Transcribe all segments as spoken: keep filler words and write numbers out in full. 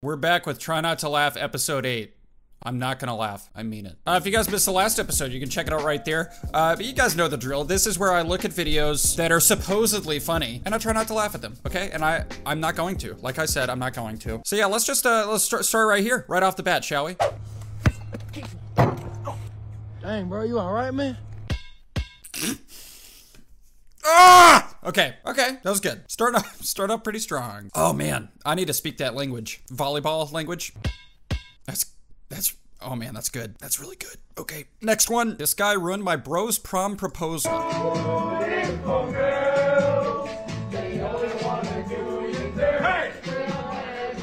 We're back with Try Not to Laugh, episode eight. I'm not gonna laugh, I mean it. Uh, if you guys missed the last episode, you can check it out right there. Uh, but you guys know the drill. This is where I look at videos that are supposedly funny and I try not to laugh at them, okay? And I, I'm not going to. Like I said, I'm not going to. So yeah, let's just, uh, let's start, start right here, right off the bat, shall we? Dang, bro, you all right, man? Ah! Okay, okay, that was good. Start up, start up pretty strong. Oh man, I need to speak that language. Volleyball language. That's, that's, oh man, that's good. That's really good. Okay, next one. This guy ruined my bro's prom proposal. Hey,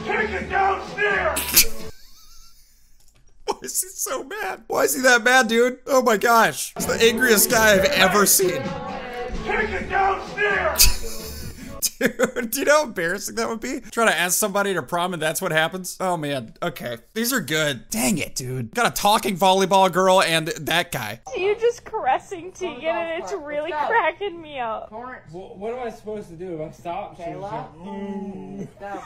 take it downstairs. Why is he so mad? Why is he that mad, dude? Oh my gosh. It's the angriest guy I've ever seen. Take it downstairs! Dude, do you know how embarrassing that would be? Try to ask somebody to prom and that's what happens? Oh man, okay. These are good. Dang it, dude. Got a talking volleyball girl and that guy. You just caressing Tegan and it's really cracking me up. Well, what am I supposed to do? If I stop? Kayla? Mm. No.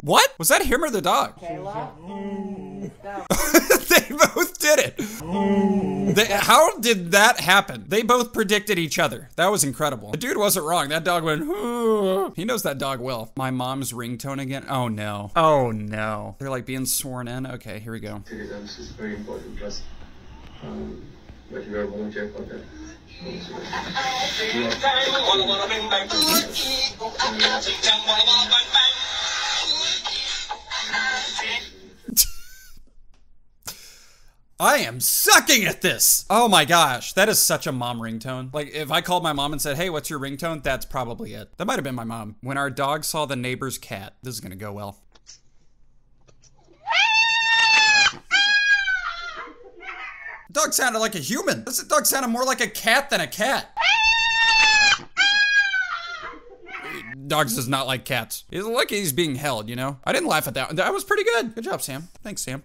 What? Was that him or the dog? Kayla? Mm. No. They both did it. Mm. They, how did that happen? They both predicted each other. That was incredible. The dude wasn't wrong. That dog went, ooh. He knows that dog well. My mom's ringtone again. Oh no. Oh no. They're like being sworn in. Okay, here we go. This is very important to us. Um, but you are volunteer for that. I am sucking at this. Oh my gosh, that is such a mom ringtone. Like if I called my mom and said, hey, what's your ringtone? That's probably it. That might've been my mom. When our dog saw the neighbor's cat, this is gonna go well. Dog sounded like a human. This dog sounded more like a cat than a cat. Dogs does not like cats. He's lucky he's being held, you know? I didn't laugh at that one. That was pretty good. Good job, Sam. Thanks, Sam.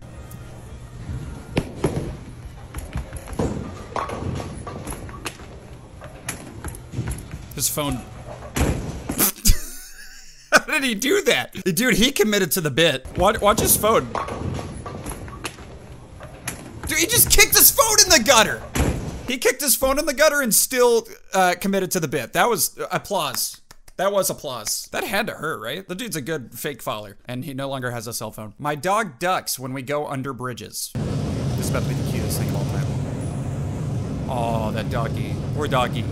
His phone. How did he do that? Dude, he committed to the bit. Watch, watch his phone. Dude, he just kicked his phone in the gutter. He kicked his phone in the gutter and still uh, committed to the bit. That was uh, applause. That was applause. That had to hurt, right? The dude's a good fake follower and he no longer has a cell phone. My dog ducks when we go under bridges. This is about to be the cutest thing of all time. Oh, that doggy. Poor doggy.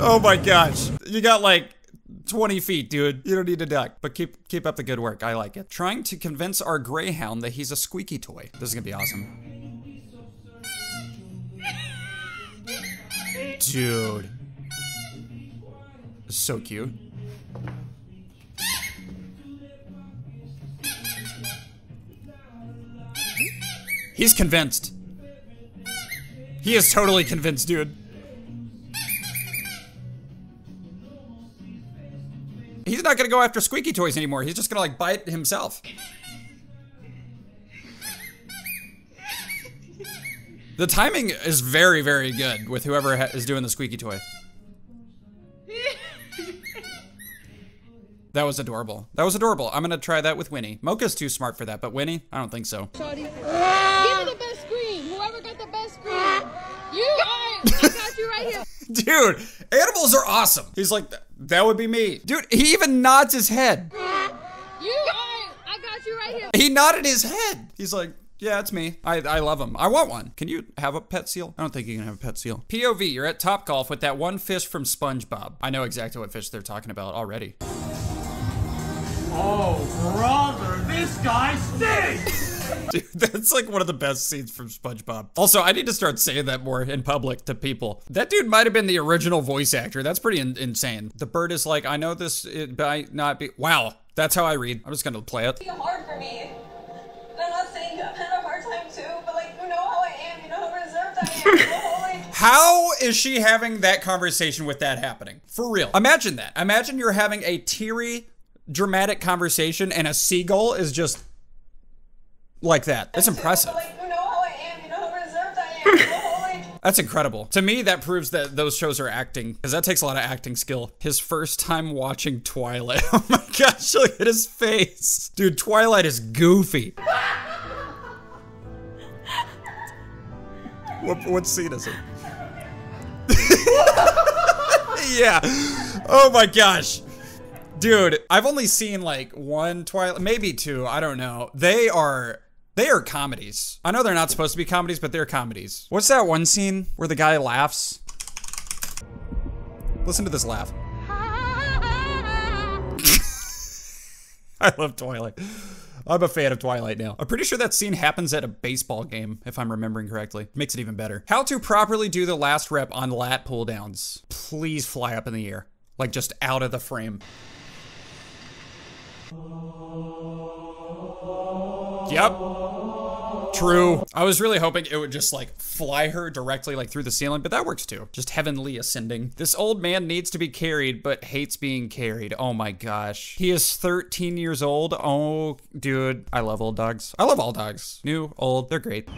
Oh my gosh. You got like twenty feet, dude. You don't need to duck, but keep keep up the good work. I like it. Trying to convince our greyhound that he's a squeaky toy. This is gonna be awesome. Dude. So cute. He's convinced. He is totally convinced, dude. He's not gonna go after squeaky toys anymore. He's just gonna like bite himself. The timing is very, very good with whoever ha is doing the squeaky toy. That was adorable. That was adorable. I'm gonna try that with Winnie. Mocha's too smart for that, but Winnie, I don't think so. Give me the best scream. Whoever got the best scream. You are, I got you right here. Dude, animals are awesome. He's like, that would be me. Dude, he even nods his head. You are, I got you right here. He nodded his head. He's like, yeah, it's me. I, I love him. I want one. Can you have a pet seal? I don't think you can have a pet seal. P O V, you're at Top Golf with that one fish from SpongeBob. I know exactly what fish they're talking about already. Oh, brother, this guy stinks. Dude, that's like one of the best scenes from SpongeBob. Also, I need to start saying that more in public to people. That dude might have been the original voice actor. That's pretty in insane. The bird is like, I know this, it might not be. Wow, that's how I read. I'm just gonna play it. It's hard for me. I'm not saying I've had a hard time too, but like, you know how I am, you know how reserved I am. How is she having that conversation with that happening? For real. Imagine that. Imagine you're having a teary, dramatic conversation and a seagull is just like that. That's impressive. Like, you know how I am, you know how reserved I am. That's incredible. To me, that proves that those shows are acting, because that takes a lot of acting skill. His first time watching Twilight. Oh my gosh, look at his face. Dude, Twilight is goofy. What, what scene is it? Yeah. Oh my gosh. Dude, I've only seen like one Twilight, maybe two, I don't know. They are, they are comedies. I know they're not supposed to be comedies, but they're comedies. What's that one scene where the guy laughs? Listen to this laugh. I love Twilight. I'm a fan of Twilight now. I'm pretty sure that scene happens at a baseball game, if I'm remembering correctly. Makes it even better. How to properly do the last rep on lat pull downs. Please fly up in the air, like just out of the frame. Yep. True. I was really hoping it would just like fly her directly like through the ceiling, but that works too. Just heavenly ascending. This old man needs to be carried, but hates being carried. Oh my gosh. He is thirteen years old. Oh, dude. I love old dogs. I love all dogs. New, old, they're great.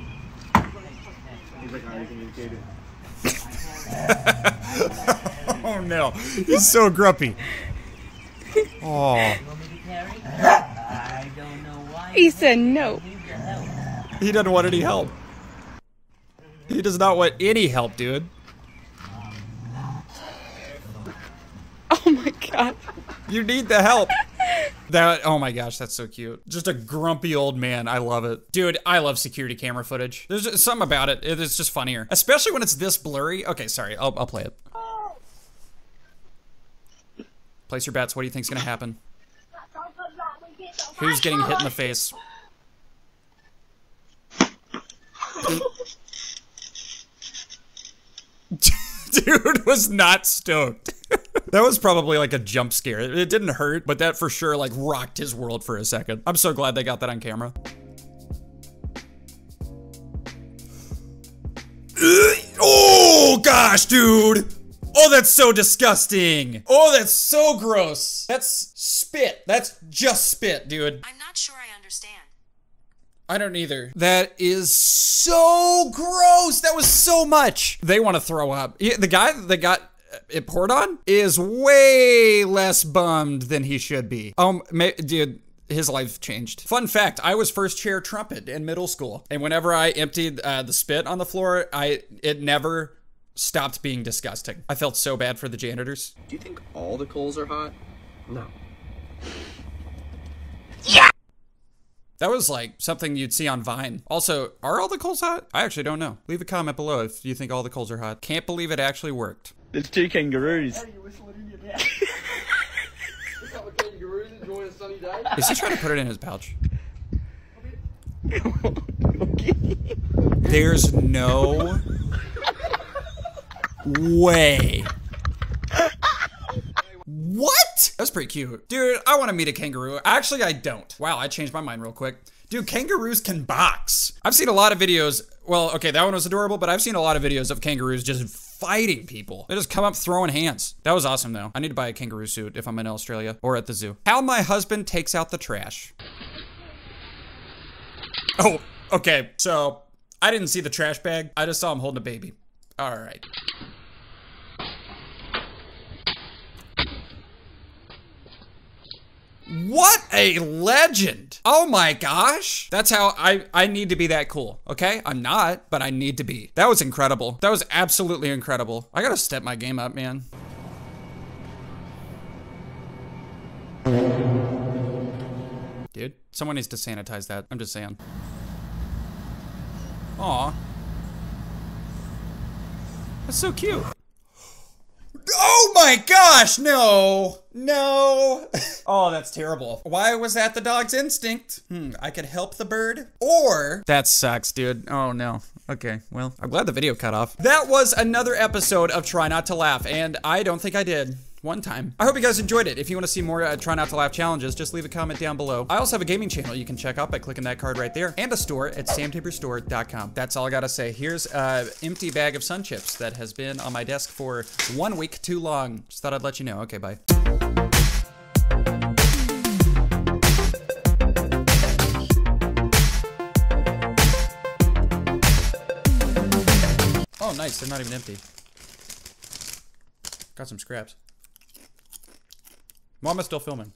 Oh no. He's so grumpy. Oh. He said no. He doesn't want any help. He does not want any help, dude. Oh my god. You need the help. That, oh my gosh, that's so cute. Just a grumpy old man. I love it. Dude, I love security camera footage. There's something about it. It's just funnier. Especially when it's this blurry. Okay, sorry. I'll, I'll play it. Place your bets. What do you think's gonna happen? Who's getting hit in the face? Dude was not stoked. That was probably like a jump scare. It didn't hurt, but that for sure like rocked his world for a second. I'm so glad they got that on camera. Oh gosh, dude. Oh, that's so disgusting. Oh, that's so gross. That's spit. That's just spit, dude. I'm not sure I understand. I don't either. That is so gross. That was so much. They want to throw up. The guy that got it poured on is way less bummed than he should be. Um, dude. His life changed. Fun fact, I was first chair trumpet in middle school. And whenever I emptied uh, the spit on the floor, I it never... stopped being disgusting. I felt so bad for the janitors. Do you think all the coals are hot? No. Yeah! That was like something you'd see on Vine. Also, are all the coals hot? I actually don't know. Leave a comment below if you think all the coals are hot. Can't believe it actually worked. There's two kangaroos. Is he trying to put it in his pouch? There's no... way. What? That's pretty cute. Dude, I want to meet a kangaroo. Actually, I don't. Wow, I changed my mind real quick. Dude, kangaroos can box. I've seen a lot of videos. Well, okay, that one was adorable, but I've seen a lot of videos of kangaroos just fighting people. They just come up throwing hands. That was awesome, though. I need to buy a kangaroo suit if I'm in Australia or at the zoo. How my husband takes out the trash. Oh, okay. So, I didn't see the trash bag. I just saw him holding a baby. All right. What a legend. Oh my gosh. That's how I, I need to be that cool. Okay. I'm not, but I need to be. That was incredible. That was absolutely incredible. I gotta step my game up, man. Dude, someone needs to sanitize that. I'm just saying. Aw. That's so cute. Oh my gosh, no, no. Oh, that's terrible. Why was that the dog's instinct? Hmm, I could help the bird or... That sucks, dude. Oh no. Okay, well, I'm glad the video cut off. That was another episode of Try Not to Laugh, and I don't think I did. One time. I hope you guys enjoyed it. If you want to see more uh, Try Not to Laugh challenges, just leave a comment down below. I also have a gaming channel you can check out by clicking that card right there, and a store at sam tabor store dot com. That's all I gotta say. Here's an empty bag of Sun Chips that has been on my desk for one week too long. Just thought I'd let you know. Okay, bye. Oh, nice. nice. They're not even empty. Got some scraps. Mama's still filming.